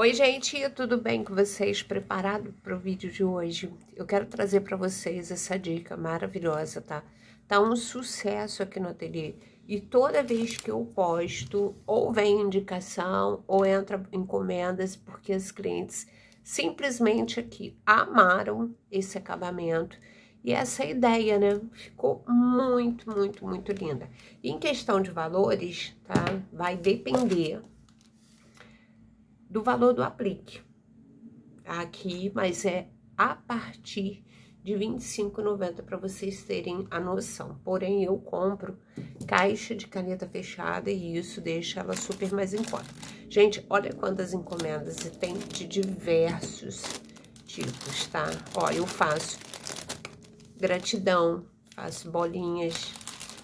Oi, gente, tudo bem com vocês? Preparado para o vídeo de hoje? Eu quero trazer para vocês essa dica maravilhosa, tá? Tá um sucesso aqui no ateliê e toda vez que eu posto, ou vem indicação, ou entra encomendas, porque as clientes simplesmente aqui amaram esse acabamento e essa ideia, né? Ficou muito, muito, muito linda. E em questão de valores, tá? Vai depender do valor do aplique aqui, mas é a partir de R$ 25,90 para vocês terem a noção. Porém, eu compro caixa de caneta fechada e isso deixa ela super mais em conta. Gente, olha quantas encomendas e tem de diversos tipos, tá? Ó, eu faço gratidão, faço bolinhas.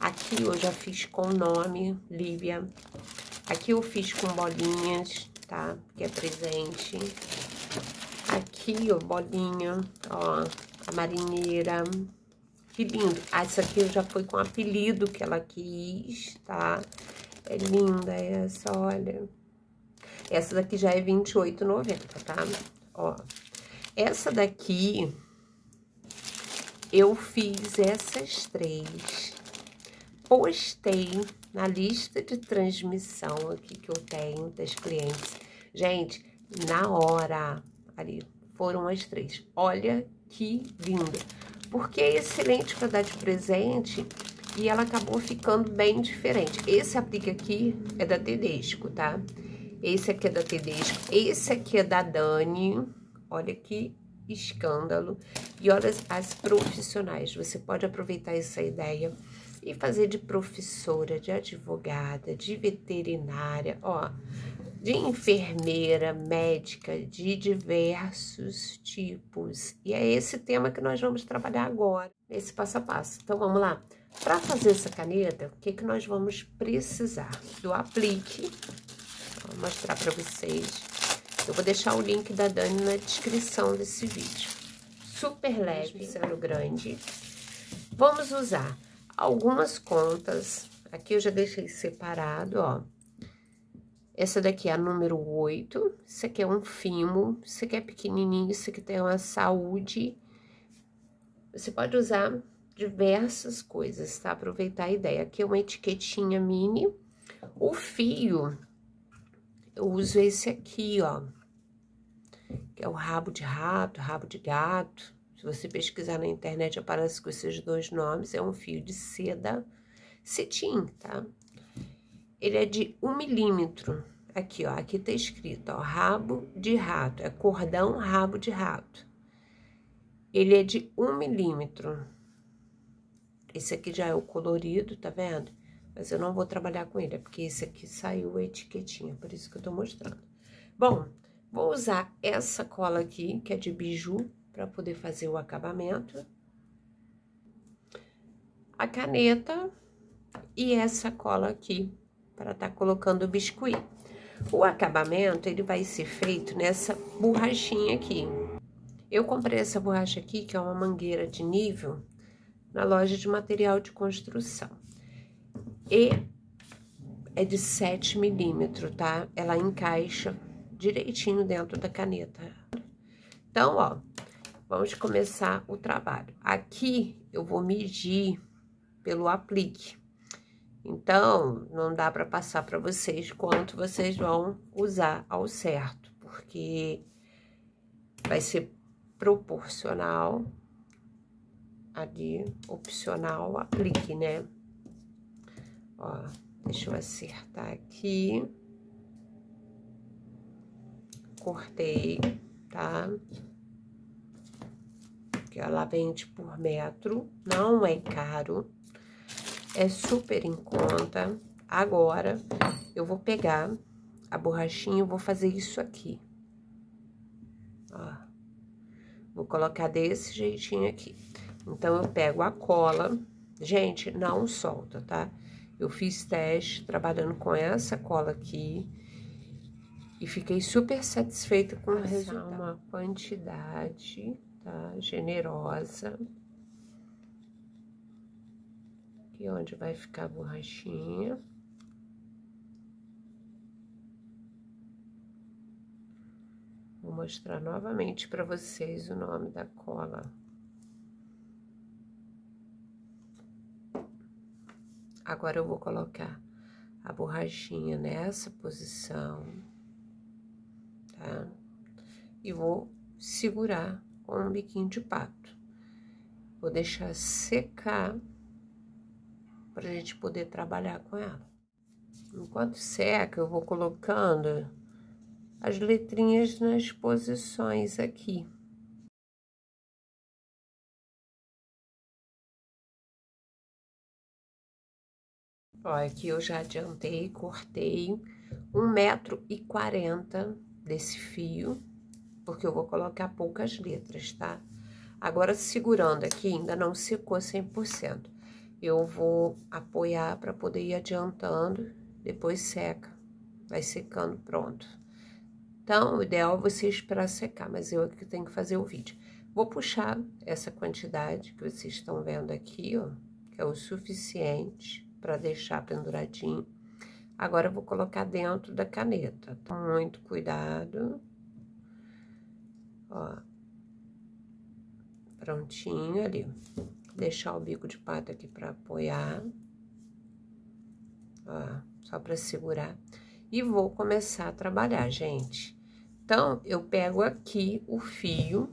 Aqui eu já fiz com nome, Lívia. Aqui eu fiz com bolinhas, tá? Que é presente. Aqui, ó, bolinha, ó, a marinheira. Que lindo. Essa aqui já foi com apelido que ela quis, tá? É linda essa, olha. Essa daqui já é R$ 28,90, tá? Ó. Essa daqui, eu fiz essas três. Postei na lista de transmissão aqui que eu tenho das clientes. Gente, na hora, ali, foram as três. Olha que linda. Porque é excelente para dar de presente e ela acabou ficando bem diferente. Esse aplique aqui é da Tedesco, tá? Esse aqui é da Tedesco. Esse aqui é da Dani. Olha que escândalo. E olha as profissionais. Você pode aproveitar essa ideia e fazer de professora, de advogada, de veterinária, ó, de enfermeira, médica, de diversos tipos. E é esse tema que nós vamos trabalhar agora, esse passo a passo. Então, vamos lá. Para fazer essa caneta, o que nós vamos precisar? Do aplique. Vou mostrar para vocês. Eu vou deixar o link da Dani na descrição desse vídeo. Super leve, sendo grande. Vamos usar algumas contas, aqui eu já deixei separado, ó. Essa daqui é a número 8, isso aqui é um fimo, isso aqui é pequenininho, isso aqui tem uma saúde. Você pode usar diversas coisas, tá? Aproveitar a ideia. Aqui é uma etiquetinha mini. O fio, eu uso esse aqui, ó. Que é o rabo de rato, rabo de gato. Se você pesquisar na internet, aparece com esses dois nomes. É um fio de seda, cetim, tá? Ele é de 1 milímetro. Aqui, ó, aqui tá escrito, ó, rabo de rato. É cordão rabo de rato. Ele é de 1 milímetro. Esse aqui já é o colorido, tá vendo? Mas eu não vou trabalhar com ele, é porque esse aqui saiu a etiquetinha, por isso que eu tô mostrando. Bom, vou usar essa cola aqui, que é de biju, para poder fazer o acabamento, a caneta e essa cola aqui para estar colocando o biscuit. O acabamento ele vai ser feito nessa borrachinha aqui. Eu comprei essa borracha aqui, que é uma mangueira de nível, na loja de material de construção, e é de 7 milímetros, tá? Ela encaixa direitinho dentro da caneta. Então, ó, vamos começar o trabalho. Aqui eu vou medir pelo aplique. Então, não dá para passar para vocês quanto vocês vão usar ao certo, porque vai ser proporcional ali, opcional aplique, né? Ó, deixa eu acertar aqui. Cortei, tá? Que ela vende por metro, não é caro, é super em conta. Agora, eu vou pegar a borrachinha e vou fazer isso aqui. Ó, vou colocar desse jeitinho aqui. Então, eu pego a cola, gente, não solta, tá? Eu fiz teste trabalhando com essa cola aqui e fiquei super satisfeita com o resultado. Uma quantidade, tá, generosa. Aqui onde vai ficar a borrachinha. Vou mostrar novamente para vocês o nome da cola. Agora eu vou colocar a borrachinha nessa posição, tá? E vou segurar com um biquinho de pato. Vou deixar secar pra gente poder trabalhar com ela. Enquanto seca, eu vou colocando as letrinhas nas posições aqui. Ó, aqui eu já adiantei, cortei 1,40 m desse fio, porque eu vou colocar poucas letras, tá? Agora, segurando aqui, ainda não secou 100%. Eu vou apoiar para poder ir adiantando, depois seca, vai secando, pronto. Então, o ideal é você esperar secar, mas eu aqui tenho que fazer o vídeo. Vou puxar essa quantidade que vocês estão vendo aqui, ó, que é o suficiente para deixar penduradinho. Agora eu vou colocar dentro da caneta, tá? Muito cuidado. Ó, prontinho ali. Deixar o bico de pato aqui para apoiar, ó, só para segurar. E vou começar a trabalhar, gente. Então, eu pego aqui o fio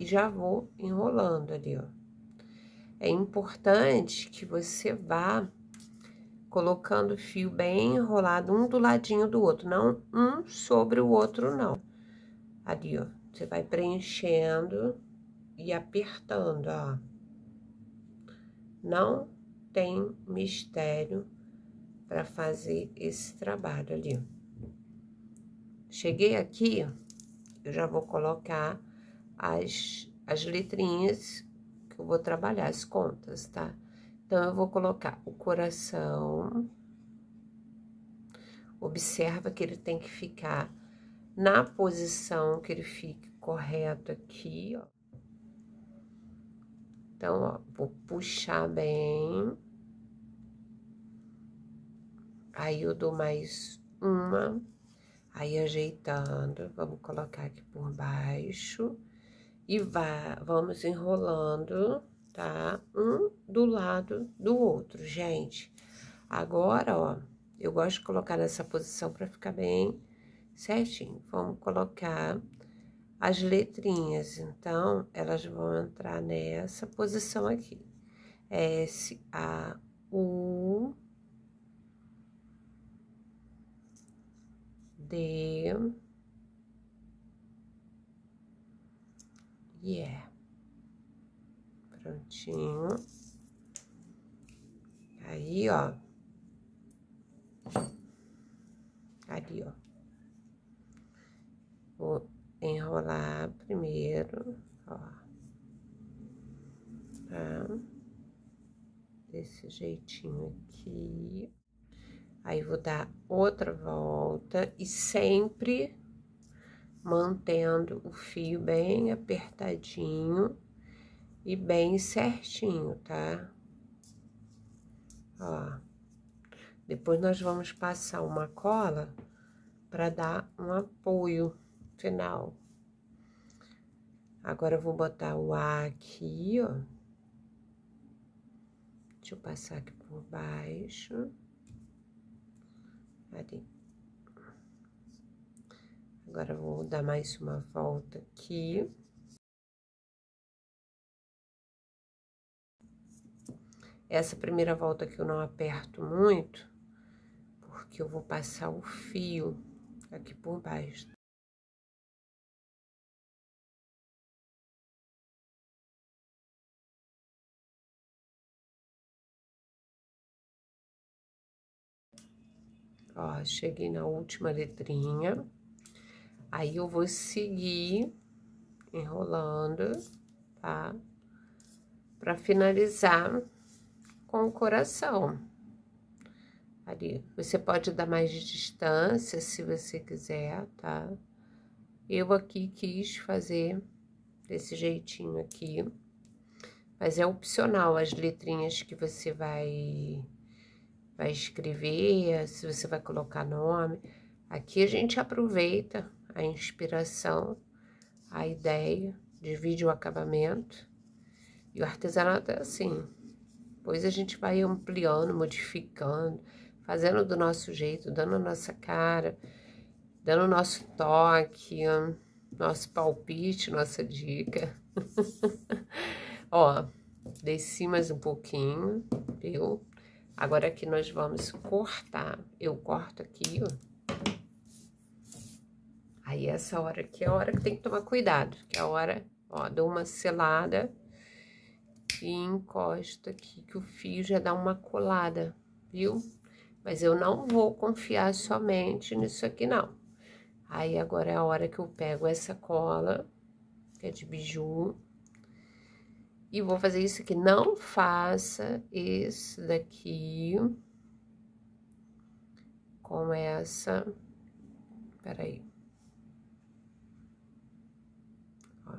e já vou enrolando ali, ó. É importante que você vá colocando o fio bem enrolado, um do ladinho do outro, não um sobre o outro, não. Ali, ó, você vai preenchendo e apertando, ó. Não tem mistério para fazer esse trabalho ali. Cheguei aqui, eu já vou colocar as letrinhas que eu vou trabalhar, as contas, tá? Então, eu vou colocar o coração. Observa que ele tem que ficar na posição que ele fique correto aqui, ó. Então, ó, vou puxar bem. Aí, eu dou mais uma. Aí, ajeitando. Vamos colocar aqui por baixo. E vamos enrolando, tá? Um do lado do outro, gente. Agora, ó, eu gosto de colocar nessa posição pra ficar bem certinho. Vamos colocar as letrinhas, então, elas vão entrar nessa posição aqui. S, A, U, D, e E. Prontinho. Aí, ó. Ali, ó. Vou enrolar primeiro, ó, tá? Desse jeitinho aqui. Aí, vou dar outra volta e sempre mantendo o fio bem apertadinho e bem certinho, tá? Ó, depois nós vamos passar uma cola para dar um apoio final. Agora eu vou botar o A aqui, ó. Deixa eu passar aqui por baixo. Ali. Agora eu vou dar mais uma volta aqui. Essa primeira volta que eu não aperto muito, porque eu vou passar o fio aqui por baixo. Ó, cheguei na última letrinha. Aí, eu vou seguir enrolando, tá? Pra finalizar com o coração. Ali, você pode dar mais distância, se você quiser, tá? Eu aqui quis fazer desse jeitinho aqui. Mas é opcional as letrinhas que você vai escrever, se você vai colocar nome. Aqui a gente aproveita a inspiração a ideia, divide o acabamento. E o artesanato é assim, pois a gente vai ampliando, modificando, fazendo do nosso jeito, dando a nossa cara, dando o nosso toque, nosso palpite, nossa dica. Ó, desci mais um pouquinho, viu? Agora aqui nós vamos cortar. Eu corto aqui, ó. Aí essa hora aqui é a hora que tem que tomar cuidado, que é a hora, ó, dou uma selada e encosto aqui, que o fio já dá uma colada, viu? Mas eu não vou confiar somente nisso aqui, não. Aí agora é a hora que eu pego essa cola, que é de biju, e vou fazer isso aqui. Não faça esse daqui com essa. Peraí. Ó.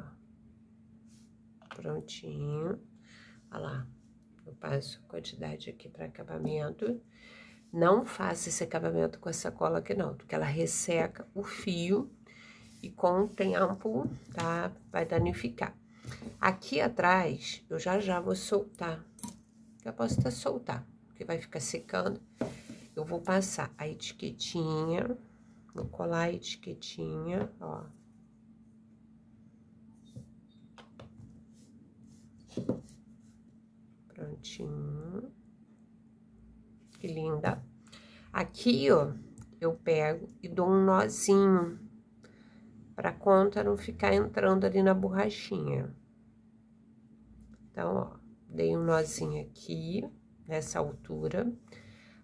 Prontinho. Olha lá. Eu passo a quantidade aqui para acabamento. Não faça esse acabamento com essa cola aqui, não, porque ela resseca o fio e com o tempo, tá? Vai danificar. Aqui atrás, eu já vou soltar. Eu posso até soltar, porque vai ficar secando. Eu vou passar a etiquetinha, vou colar a etiquetinha, ó. Prontinho. Que linda. Aqui, ó, eu pego e dou um nozinho, pra conta não ficar entrando ali na borrachinha. Então, ó, dei um nozinho aqui, nessa altura.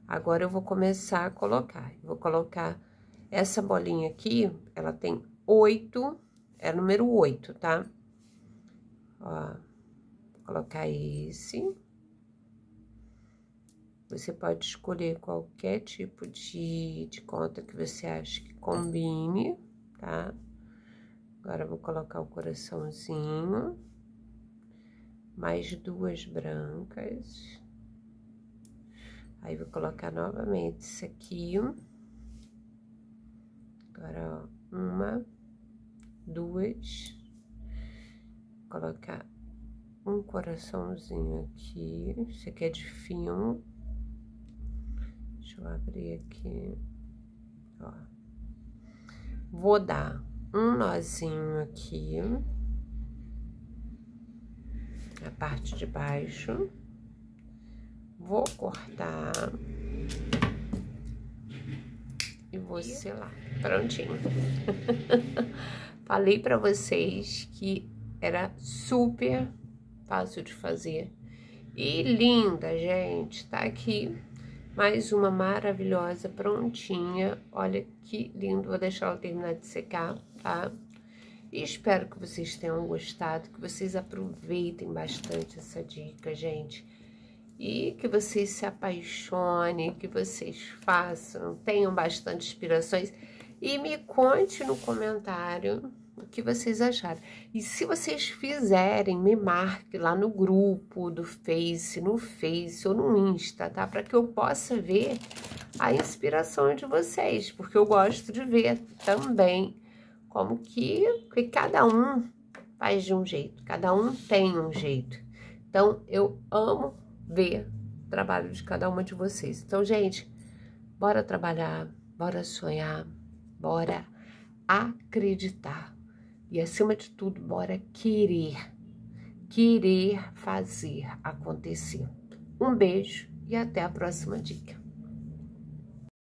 Agora, eu vou começar a colocar. Vou colocar essa bolinha aqui, ela tem 8, é número 8, tá? Ó, vou colocar esse. Você pode escolher qualquer tipo de conta que você acha que combine, tá? Agora, eu vou colocar o coraçãozinho, mais 2 brancas. Aí, vou colocar novamente isso aqui. Agora, ó, 1, 2. Vou colocar um coraçãozinho aqui. Isso aqui é de filme. Deixa eu abrir aqui, ó. Vou dar um nozinho aqui, na parte de baixo, vou cortar e vou selar. Prontinho. Falei pra vocês que era super fácil de fazer. E linda, gente, tá aqui. Mais uma maravilhosa, prontinha. Olha que lindo. Vou deixar ela terminar de secar, tá? E espero que vocês tenham gostado, que vocês aproveitem bastante essa dica, gente. E que vocês se apaixonem, que vocês façam, tenham bastante inspirações. E me conte no comentário o que vocês acharam. E se vocês fizerem, me marque lá no grupo do Face, no Face ou no Insta, tá? Para que eu possa ver a inspiração de vocês, porque eu gosto de ver também como que cada um faz de um jeito, cada um tem um jeito. Então, eu amo ver o trabalho de cada uma de vocês. Então, gente, bora trabalhar, bora sonhar, bora acreditar. E, acima de tudo, bora querer, fazer acontecer. Um beijo e até a próxima dica.